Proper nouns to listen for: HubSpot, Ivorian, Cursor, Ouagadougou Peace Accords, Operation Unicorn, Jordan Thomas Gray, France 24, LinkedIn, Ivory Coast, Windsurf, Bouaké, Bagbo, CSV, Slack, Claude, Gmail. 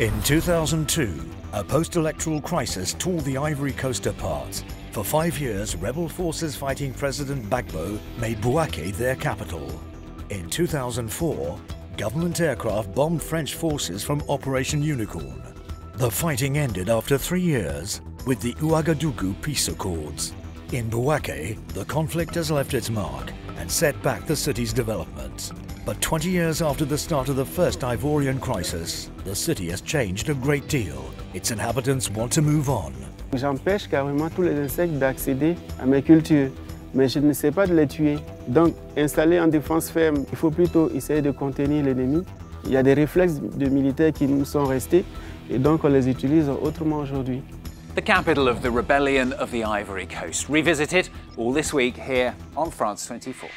In 2002, a post-electoral crisis tore the Ivory Coast apart. For 5 years, rebel forces fighting President Bagbo made Bouaké their capital. In 2004, government aircraft bombed French forces from Operation Unicorn. The fighting ended after 3 years with the Ouagadougou Peace Accords. In Bouaké, the conflict has left its mark and set back the city's development. But 20 years after the start of the first Ivorian crisis, the city has changed a great deal. Its inhabitants want to move on. J'empêche carrément tous les insectes d'accéder à mes cultures, mais je ne sais pas de les tuer. Donc, installé en défense ferme, il faut plutôt essayer de contenir l'ennemi. Il y a des réflexes de militaires qui nous sont restés, et donc on les utilise autrement aujourd'hui. The capital of the rebellion of the Ivory Coast. Revisit it all this week here on France 24.